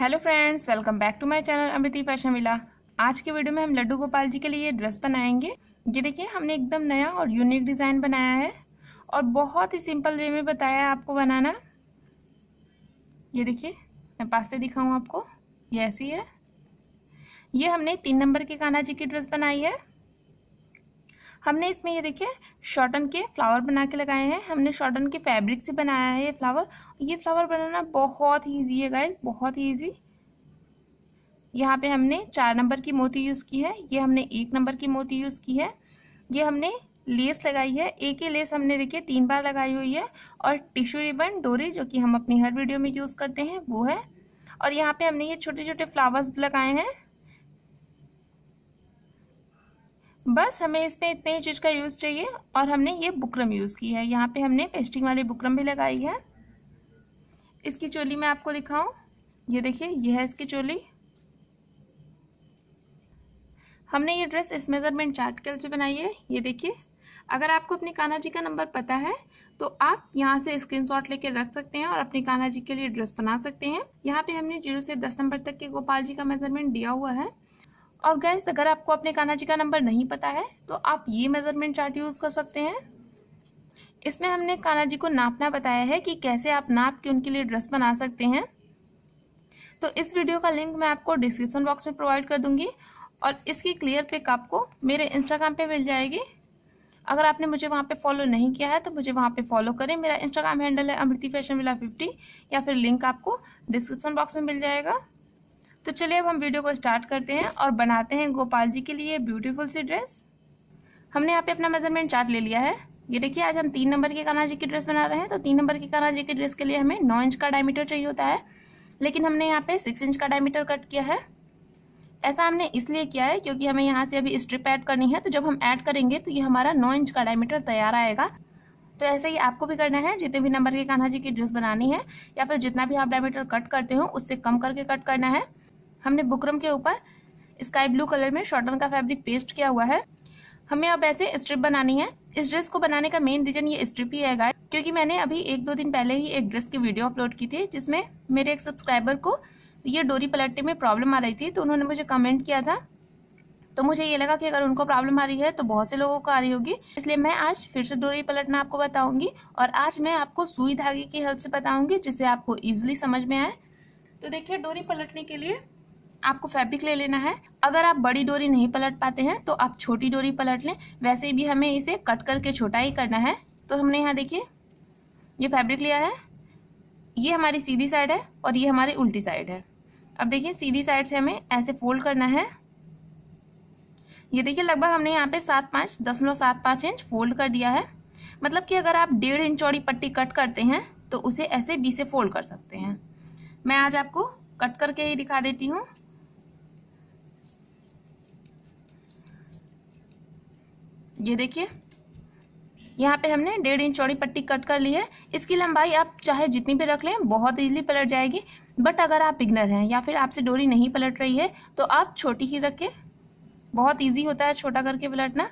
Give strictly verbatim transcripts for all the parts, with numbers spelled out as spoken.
Hello friends, welcome back to my channel Amriti fashion villa. आज के video में हम लड्डू गोपाल जी के लिए ये ड्रेस बनाएंगे। ये देखिए, हमने एकदम नया और यूनिक डिज़ाइन बनाया है और बहुत ही सिंपल वे में बताया है आपको बनाना। ये देखिए, मैं पास से दिखाऊँ आपको, ये ऐसी है। ये हमने तीन नंबर के कान्हा जी की ड्रेस बनाई है। हमने इसमें ये देखिए शॉर्टन के फ्लावर बना के लगाए हैं। हमने शॉर्टन के फैब्रिक से बनाया है ये फ्लावर। ये फ्लावर बनाना बहुत ही ईजी है गाइस, बहुत ही ईजी। यहाँ पे हमने चार नंबर की मोती यूज़ की है, ये हमने एक नंबर की मोती यूज़ की है। ये हमने लेस लगाई है, एक ही लेस हमने देखिए तीन बार लगाई हुई है। और टिश्यू रिबन डोरी जो कि हम अपनी हर वीडियो में यूज़ करते हैं वो है। और यहाँ पर हमने ये छोटे छोटे फ्लावर्स लगाए हैं। बस हमें इसमें इतने ही चीज़ का यूज़ चाहिए। और हमने ये बुकरम यूज़ की है, यहाँ पे हमने पेस्टिंग वाली बुकरम भी लगाई है। इसकी चोली मैं आपको दिखाऊं, ये देखिए, ये है इसकी चोली। हमने ये ड्रेस इस मेज़रमेंट चार्ट के लिए बनाई है। ये देखिए, अगर आपको अपने कान्हा जी का नंबर पता है तो आप यहाँ से स्क्रीनशॉट लेके रख सकते हैं और अपने कान्हा जी के लिए ड्रेस बना सकते हैं। यहाँ पर हमने जीरो से दस नंबर तक के गोपाल जी का मेज़रमेंट दिया हुआ है। और गाइस, अगर आपको अपने कान्हा जी का नंबर नहीं पता है तो आप ये मेज़रमेंट चार्ट यूज़ कर सकते हैं। इसमें हमने कान्हा जी को नापना बताया है कि कैसे आप नाप के उनके लिए ड्रेस बना सकते हैं। तो इस वीडियो का लिंक मैं आपको डिस्क्रिप्शन बॉक्स में प्रोवाइड कर दूंगी और इसकी क्लियर पिक आपको मेरे इंस्टाग्राम पे मिल जाएगी। अगर आपने मुझे वहाँ पे फॉलो नहीं किया है तो मुझे वहाँ पे फॉलो करें। मेरा इंस्टाग्राम हैंडल है अमृति फैशन विला फिफ्टी, या फिर लिंक आपको डिस्क्रिप्शन बॉक्स में मिल जाएगा। तो चलिए अब हम वीडियो को स्टार्ट करते हैं और बनाते हैं गोपाल जी के लिए ब्यूटीफुल सी ड्रेस। हमने यहाँ पे अपना मेजरमेंट चार्ट ले लिया है। ये देखिए, आज हम तीन नंबर के कान्हा जी की ड्रेस बना रहे हैं। तो तीन नंबर के कान्हा जी की ड्रेस के लिए हमें नौ इंच का डायमीटर चाहिए होता है, लेकिन हमने यहाँ पे सिक्स इंच का डायमीटर कट किया है। ऐसा हमने इसलिए किया है क्योंकि हमें यहाँ से अभी स्ट्रिप ऐड करनी है। तो जब हम ऐड करेंगे तो ये हमारा नौ इंच का डायमीटर तैयार आएगा। तो ऐसे ही आपको भी करना है। जितने भी नंबर के कान्हा जी की ड्रेस बनानी है या फिर जितना भी आप डायमीटर कट करते हो उससे कम करके कट करना है। हमने बुकरम के ऊपर स्काई ब्लू कलर में शॉर्टन का फैब्रिक पेस्ट किया हुआ है। हमें अब ऐसे स्ट्रिप बनानी है। इस ड्रेस को बनाने का मेन रीजन ये स्ट्रिप ही है गाइस, क्योंकि मैंने अभी एक दो दिन पहले ही एक ड्रेस की वीडियो अपलोड की थी जिसमें मेरे एक सब्सक्राइबर को ये डोरी पलटने में प्रॉब्लम आ रही थी। तो उन्होंने मुझे कमेंट किया था, तो मुझे ये लगा कि अगर उनको प्रॉब्लम आ रही है तो बहुत से लोगों को आ रही होगी, इसलिए मैं आज फिर से डोरी पलटना आपको बताऊंगी। और आज मैं आपको सुई धागे की हेल्प से बताऊंगी जिससे आपको ईजिली समझ में आए। तो देखिए, डोरी पलटने के लिए आपको फैब्रिक ले लेना है। अगर आप बड़ी डोरी नहीं पलट पाते हैं तो आप छोटी डोरी पलट लें। वैसे भी हमें इसे कट करके छोटा ही करना है। तो हमने यहाँ देखिए ये फैब्रिक लिया है। ये हमारी सीधी साइड है और ये हमारी उल्टी साइड है। अब देखिए, सीधी साइड से हमें ऐसे फोल्ड करना है। ये देखिए, लगभग हमने यहाँ पे सात पाँच दशमलव सात पाँच इंच फोल्ड कर दिया है। मतलब कि अगर आप डेढ़ इंच चौड़ी पट्टी कट करते हैं तो उसे ऐसे बीच से फोल्ड कर सकते हैं। मैं आज आपको कट करके ही दिखा देती हूँ। ये देखिए, यहाँ पे हमने डेढ़ इंच चौड़ी पट्टी कट कर ली है। इसकी लंबाई आप चाहे जितनी भी रख लें, बहुत ईजिली पलट जाएगी। बट अगर आप बिगनर हैं या फिर आपसे डोरी नहीं पलट रही है तो आप छोटी ही रखें, बहुत ईजी होता है छोटा करके पलटना।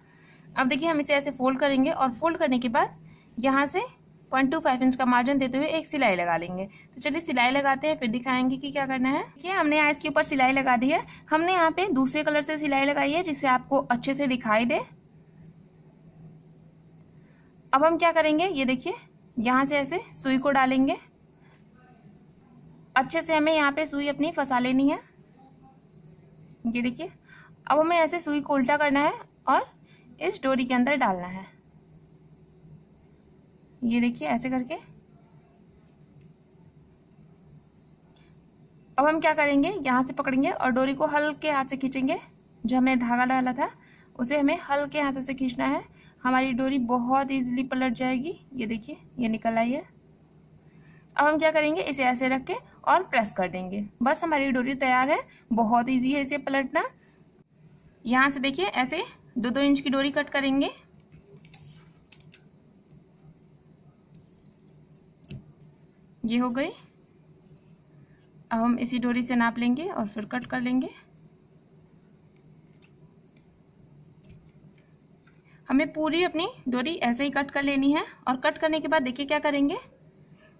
अब देखिए, हम इसे ऐसे फोल्ड करेंगे और फोल्ड करने के बाद यहाँ से पॉइंट टू फाइव इंच का मार्जिन देते हुए एक सिलाई लगा लेंगे। तो चलिए सिलाई लगाते हैं, फिर दिखाएंगे कि क्या करना है। देखिए, हमने यहाँ इसके ऊपर सिलाई लगा दी है। हमने यहाँ पे दूसरे कलर से सिलाई लगाई है जिससे आपको अच्छे से दिखाई दे। अब हम क्या करेंगे, ये देखिए, यहाँ से ऐसे सुई को डालेंगे। अच्छे से हमें यहाँ पे सुई अपनी फंसा लेनी है। ये देखिए, अब हमें ऐसे सुई को उल्टा करना है और इस डोरी के अंदर डालना है। ये देखिए, ऐसे करके। अब हम क्या करेंगे, यहाँ से पकड़ेंगे और डोरी को हल्के हाथ से खींचेंगे। जो हमने धागा डाला था उसे हमें हल्के हाथों से खींचना है। हमारी डोरी बहुत ईजिली पलट जाएगी। ये देखिए, ये निकल आई है। अब हम क्या करेंगे, इसे ऐसे रख के और प्रेस कर देंगे। बस हमारी डोरी तैयार है। बहुत ईजी है इसे पलटना। यहाँ से देखिए, ऐसे दो दो इंच की डोरी कट करेंगे। ये हो गई। अब हम इसी डोरी से नाप लेंगे और फिर कट कर लेंगे। हमें पूरी अपनी डोरी ऐसे ही कट कर लेनी है। और कट करने के बाद देखिए क्या करेंगे,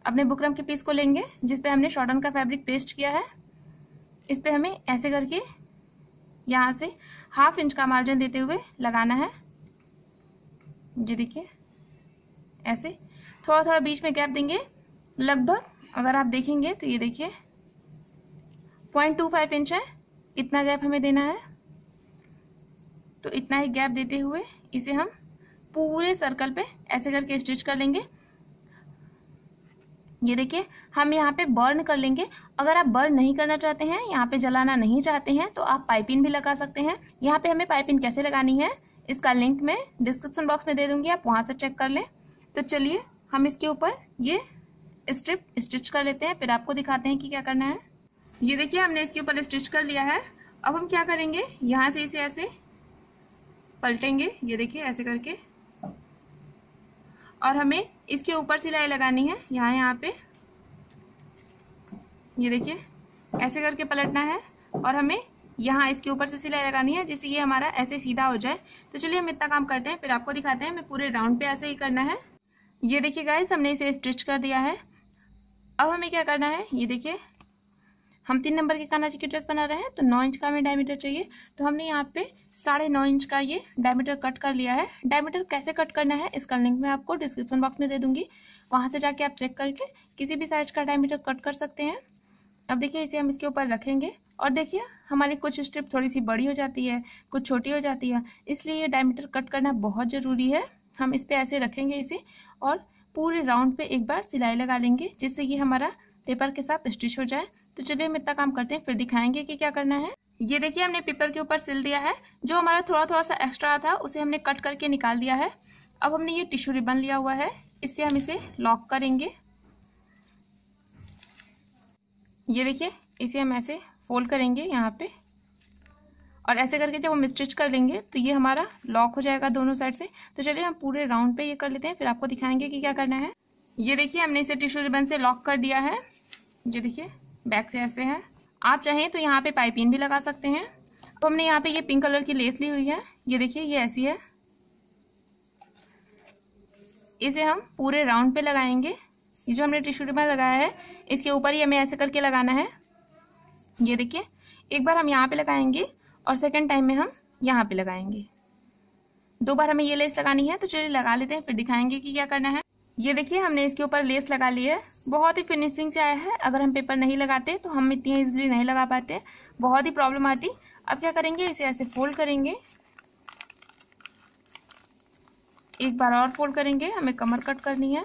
अपने बुकरम के पीस को लेंगे जिस पे हमने शॉर्टन का फैब्रिक पेस्ट किया है। इस पर हमें ऐसे करके यहाँ से हाफ इंच का मार्जिन देते हुए लगाना है। ये देखिए ऐसे थोड़ा थोड़ा बीच में गैप देंगे। लगभग अगर आप देखेंगे तो ये देखिए पॉइंट टू फाइव इंच है, इतना गैप हमें देना है। तो इतना ही गैप देते हुए इसे हम पूरे सर्कल पे ऐसे करके स्टिच कर लेंगे। ये देखिए हम यहाँ पे बर्न कर लेंगे। अगर आप बर्न नहीं करना चाहते हैं, यहाँ पे जलाना नहीं चाहते हैं, तो आप पाइपिन भी लगा सकते हैं। यहाँ पे हमें पाइपिन कैसे लगानी है इसका लिंक मैं डिस्क्रिप्शन बॉक्स में दे दूंगी, आप वहाँ से चेक कर लें। तो चलिए हम इसके ऊपर ये स्ट्रिप स्टिच कर लेते हैं, फिर आपको दिखाते हैं कि क्या करना है। ये देखिए हमने इसके ऊपर स्टिच कर लिया है। अब हम क्या करेंगे, यहाँ से इसे ऐसे पलटेंगे, ये देखिए ऐसे करके, और हमें इसके ऊपर सिलाई लगानी है। यहाँ यहाँ पे ये देखिए ऐसे करके पलटना है और हमें यहाँ इसके ऊपर से सिलाई लगानी है, जिससे ये हमारा ऐसे सीधा हो जाए। तो चलिए हम इतना काम करते हैं, फिर आपको दिखाते हैं। हमें पूरे राउंड पे ऐसे ही करना है। ये देखिए गाइस हमने इसे स्टिच कर दिया है। अब हमें क्या करना है, ये देखिए हम तीन नंबर के कान्हाजी की ड्रेस बना रहे हैं, तो नौ इंच का हमें डायमीटर चाहिए। तो हमने यहाँ पे साढ़े नौ इंच का ये डायमीटर कट कर लिया है। डायमीटर कैसे कट करना है इसका लिंक मैं आपको डिस्क्रिप्शन बॉक्स में दे दूंगी, वहाँ से जाके आप चेक करके किसी भी साइज का डायमीटर कट कर सकते हैं। अब देखिए इसे हम इसके ऊपर रखेंगे और देखिए हमारी कुछ स्ट्रिप थोड़ी सी बड़ी हो जाती है, कुछ छोटी हो जाती है, इसलिए ये डायमीटर कट करना बहुत ज़रूरी है। हम इस पर ऐसे रखेंगे इसे और पूरे राउंड पे एक बार सिलाई लगा लेंगे, जिससे ये हमारा पेपर के साथ स्टिच हो जाए। तो चलिए हम इतना काम करते हैं, फिर दिखाएंगे कि क्या करना है। ये देखिए हमने पेपर के ऊपर सिल दिया है, जो हमारा थोड़ा थोड़ा सा एक्स्ट्रा था उसे हमने कट करके निकाल दिया है। अब हमने ये टिश्यू रिबन लिया हुआ है, इससे हम इसे लॉक करेंगे। ये देखिए इसे हम ऐसे फोल्ड करेंगे यहाँ पे, और ऐसे करके जब हम स्टिच कर लेंगे तो ये हमारा लॉक हो जाएगा दोनों साइड से। तो चलिए हम पूरे राउंड पे ये कर लेते हैं, फिर आपको दिखाएंगे कि क्या करना है। ये देखिए हमने इसे टिश्यू रिबन से लॉक कर दिया है। ये देखिए बैक से ऐसे है, आप चाहें तो यहाँ पे पाइपिन भी लगा सकते हैं। तो हमने यहाँ पे ये पिंक कलर की लेस ली हुई है, ये देखिए ये ऐसी है, इसे हम पूरे राउंड पे लगाएंगे। ये जो हमने टिश्यू रिबन लगाया है इसके ऊपर ही हमें ऐसे करके लगाना है। ये देखिए एक बार हम यहाँ पे लगाएंगे और सेकेंड टाइम में हम यहाँ पे लगाएंगे। दो बार हमें ये लेस लगानी है, तो चलिए लगा लेते हैं, फिर दिखाएंगे कि क्या करना है। ये देखिए हमने इसके ऊपर लेस लगा ली है, बहुत ही फिनिशिंग से आया है। अगर हम पेपर नहीं लगाते तो हम इतनी इजीली नहीं लगा पाते, बहुत ही प्रॉब्लम आती। अब क्या करेंगे, इसे ऐसे फोल्ड करेंगे, एक बार और फोल्ड करेंगे, हमें कमर कट करनी है।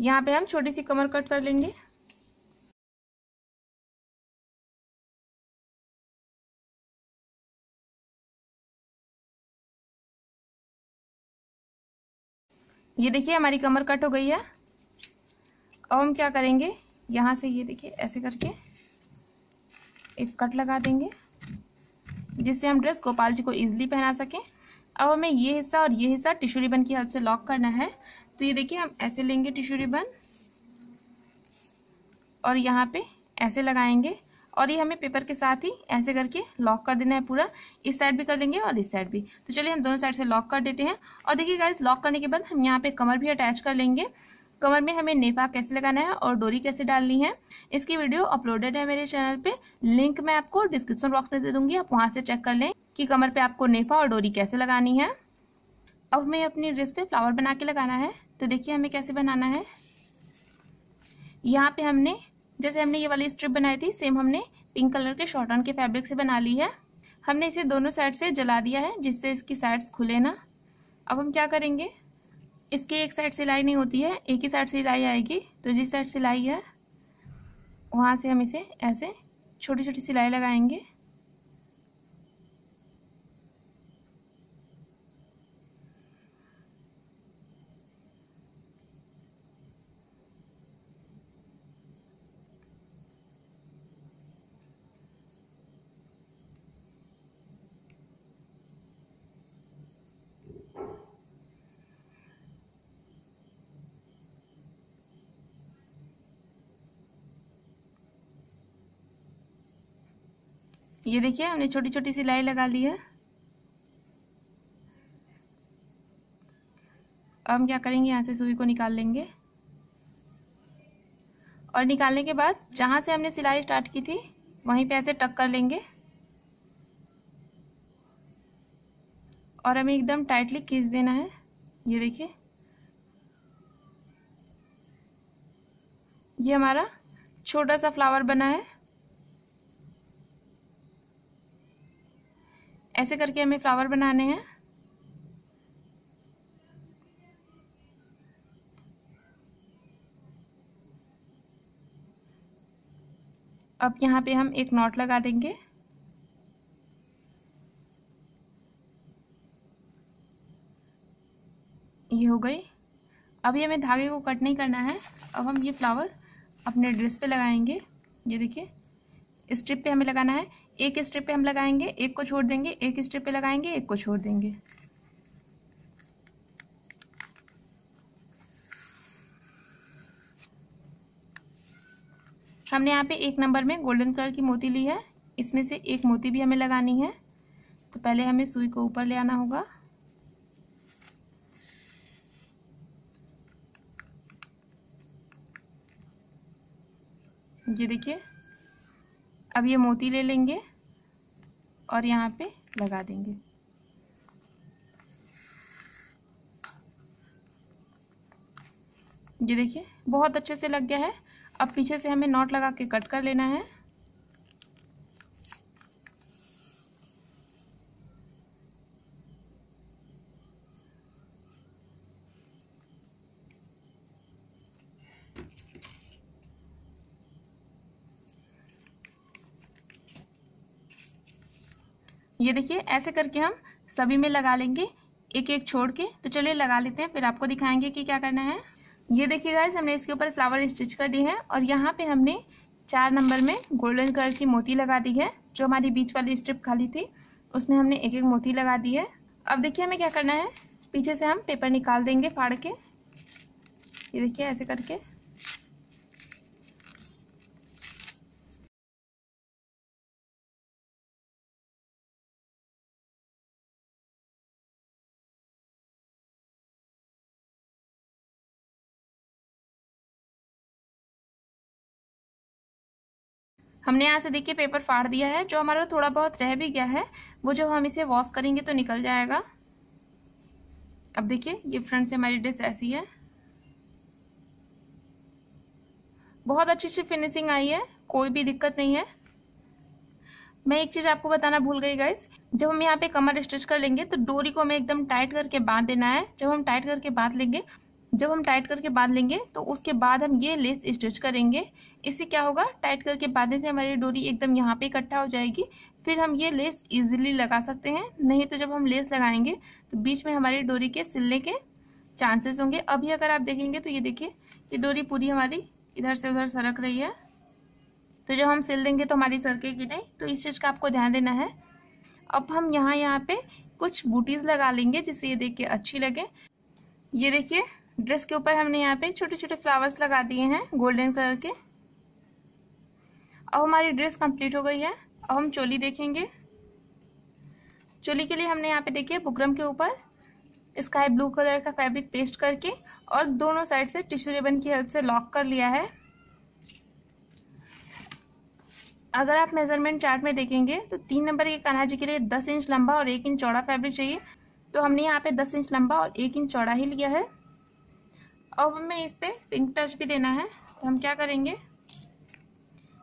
यहाँ पे हम छोटी सी कमर कट कर लेंगे। ये देखिए हमारी कमर कट हो गई है। अब हम क्या करेंगे, यहाँ से ये देखिए ऐसे करके एक कट लगा देंगे, जिससे हम ड्रेस गोपाल जी को इजीली पहना सकें। अब हमें ये हिस्सा और ये हिस्सा टिश्यू रिबन की हेल्प से लॉक करना है। तो ये देखिए हम ऐसे लेंगे टिश्यू रिबन और यहाँ पे ऐसे लगाएंगे, और ये हमें पेपर के साथ ही ऐसे करके लॉक कर देना है पूरा। इस साइड भी कर लेंगे और इस साइड भी। तो चलिए हम दोनों साइड से लॉक कर देते हैं। और देखिए गाइस लॉक करने के बाद हम यहाँ पे कमर भी अटैच कर लेंगे। कमर में हमें नेफा कैसे लगाना है और डोरी कैसे डालनी है इसकी वीडियो अपलोडेड है मेरे चैनल पे, लिंक मैं आपको डिस्क्रिप्शन बॉक्स में दे दूंगी, आप वहाँ से चेक कर लें कि कमर पे आपको नेफा और डोरी कैसे लगानी है। अब हमें अपनी ड्रेस पे फ्लावर बना के लगाना है। तो देखिए हमें कैसे बनाना है। यहाँ पे हमने जैसे हमने ये वाली स्ट्रिप बनाई थी, सेम हमने पिंक कलर के शॉर्टन के फैब्रिक से बना ली है। हमने इसे दोनों साइड से जला दिया है, जिससे इसकी साइड्स खुले ना। अब हम क्या करेंगे, इसकी एक साइड सिलाई नहीं होती है, एक ही साइड सिलाई आएगी। तो जिस साइड सिलाई है वहाँ से हम इसे ऐसे छोटी छोटी सिलाई लगाएंगे। ये देखिए हमने छोटी छोटी सिलाई लगा ली है। अब हम क्या करेंगे, यहाँ से सुई को निकाल लेंगे और निकालने के बाद जहाँ से हमने सिलाई स्टार्ट की थी वहीं पे ऐसे टक कर लेंगे और हमें एकदम टाइटली खींच देना है। ये देखिए, ये हमारा छोटा सा फ्लावर बना है। ऐसे करके हमें फ्लावर बनाने हैं। अब यहाँ पे हम एक नॉट लगा देंगे ये हो गई। अभी हमें धागे को कट नहीं करना है। अब हम ये फ्लावर अपने ड्रेस पे लगाएंगे। ये देखिए, स्ट्रिप पे हमें लगाना है। एक स्ट्रिप पे हम लगाएंगे, एक को छोड़ देंगे, एक स्ट्रिप पे लगाएंगे, एक को छोड़ देंगे। हमने यहाँ पे एक नंबर में गोल्डन कलर की मोती ली है, इसमें से एक मोती भी हमें लगानी है। तो पहले हमें सुई को ऊपर ले आना होगा। ये देखिए, अब ये मोती ले लेंगे और यहाँ पे लगा देंगे। ये देखिए, बहुत अच्छे से लग गया है। अब पीछे से हमें नॉट लगा के कट कर लेना है। ये देखिए, ऐसे करके हम सभी में लगा लेंगे, एक एक छोड़ के। तो चलिए लगा लेते हैं, फिर आपको दिखाएंगे कि क्या करना है। ये देखिए गाइस, हमने इसके ऊपर फ्लावर स्टिच कर दी है और यहाँ पे हमने चार नंबर में गोल्डन कलर की मोती लगा दी है। जो हमारी बीच वाली स्ट्रिप खाली थी उसमें हमने एक एक मोती लगा दी है। अब देखिए हमें क्या करना है, पीछे से हम पेपर निकाल देंगे फाड़ के। ये देखिए, ऐसे करके। हमने यहाँ से देखिए पेपर फाड़ दिया है। जो हमारा थोड़ा बहुत रह भी गया है वो जब हम इसे वॉश करेंगे तो निकल जाएगा। अब देखिए, ये फ्रंट से हमारी ड्रेस ऐसी है। बहुत अच्छी अच्छी फिनिशिंग आई है, कोई भी दिक्कत नहीं है। मैं एक चीज़ आपको बताना भूल गई गाइस, जब हम यहाँ पे कमर स्टिच कर लेंगे तो डोरी को हमें एकदम टाइट करके बांध देना है। जब हम टाइट करके बांध लेंगे जब हम टाइट करके बांध लेंगे तो उसके बाद हम ये लेस स्टिच करेंगे। इससे क्या होगा, टाइट करके बांधने से हमारी डोरी एकदम यहाँ पे इकट्ठा हो जाएगी, फिर हम ये लेस इजीली लगा सकते हैं। नहीं तो जब हम लेस लगाएंगे तो बीच में हमारी डोरी के सिलने के चांसेस होंगे। अभी अगर आप देखेंगे तो ये देखिए, ये डोरी पूरी हमारी इधर से उधर सरक रही है। तो जब हम सिल देंगे तो हमारी सरकेगी नहीं, तो इस चीज़ का आपको ध्यान देना है। अब हम यहाँ यहाँ पर कुछ बूटीज़ लगा लेंगे जिससे ये देख के अच्छी लगे। ये देखिए, ड्रेस के ऊपर हमने यहाँ पे छोटे छोटे फ्लावर्स लगा दिए हैं गोल्डन कलर के। अब हमारी ड्रेस कंप्लीट हो गई है। अब हम चोली देखेंगे। चोली के लिए हमने यहाँ पे देखिए बुकरम के ऊपर स्काई ब्लू कलर का फैब्रिक पेस्ट करके और दोनों साइड से टिश्यू रिबन की हेल्प से लॉक कर लिया है। अगर आप मेजरमेंट चार्ट में देखेंगे तो तीन नंबर के कान्हाजी के लिए दस इंच लंबा और एक इंच चौड़ा फैब्रिक चाहिए, तो हमने यहाँ पे दस इंच लंबा और एक इंच चौड़ा ही लिया है। अब हमें इस पर पिंक टच भी देना है, तो हम क्या करेंगे,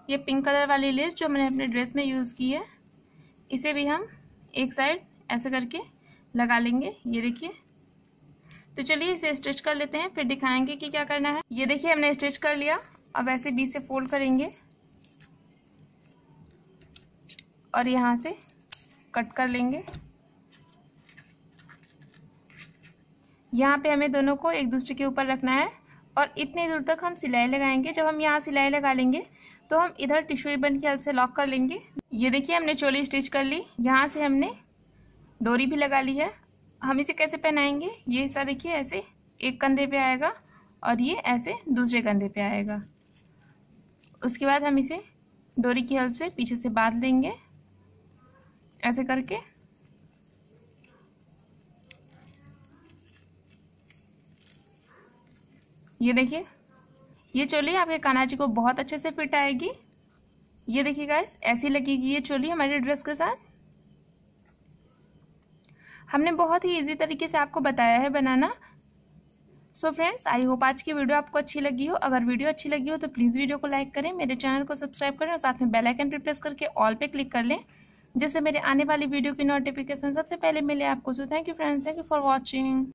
ये पिंक कलर वाली लेस जो मैंने अपने ड्रेस में यूज़ की है इसे भी हम एक साइड ऐसे करके लगा लेंगे। ये देखिए, तो चलिए इसे स्टिच कर लेते हैं, फिर दिखाएंगे कि क्या करना है। ये देखिए, हमने स्टिच कर लिया। अब ऐसे बीच से फोल्ड करेंगे और यहाँ से कट कर लेंगे। यहाँ पे हमें दोनों को एक दूसरे के ऊपर रखना है और इतनी दूर तक हम सिलाई लगाएंगे। जब हम यहाँ सिलाई लगा लेंगे तो हम इधर टिश्यू रिबन की हेल्प से लॉक कर लेंगे। ये देखिए, हमने चोली स्टिच कर ली, यहाँ से हमने डोरी भी लगा ली है। हम इसे कैसे पहनाएंगे, ये हिस्सा देखिए ऐसे एक कंधे पे आएगा और ये ऐसे दूसरे कंधे पे आएगा। उसके बाद हम इसे डोरी की हेल्प से पीछे से बांध लेंगे ऐसे करके। ये देखिए, ये चोली आपके कान्हाजी को बहुत अच्छे से फिट आएगी। ये देखिए गाइस, ऐसी लगेगी ये चोली हमारे ड्रेस के साथ। हमने बहुत ही इजी तरीके से आपको बताया है बनाना। सो फ्रेंड्स, आई होप आज की वीडियो आपको अच्छी लगी हो। अगर वीडियो अच्छी लगी हो तो प्लीज़ वीडियो को लाइक करें, मेरे चैनल को सब्सक्राइब करें और साथ में बेल आइकन पर प्रेस करके ऑल पे क्लिक कर लें, जिससे मेरे आने वाली वीडियो की नोटिफिकेशन सबसे पहले मिले आपको। So thank you friends, thank you for watching.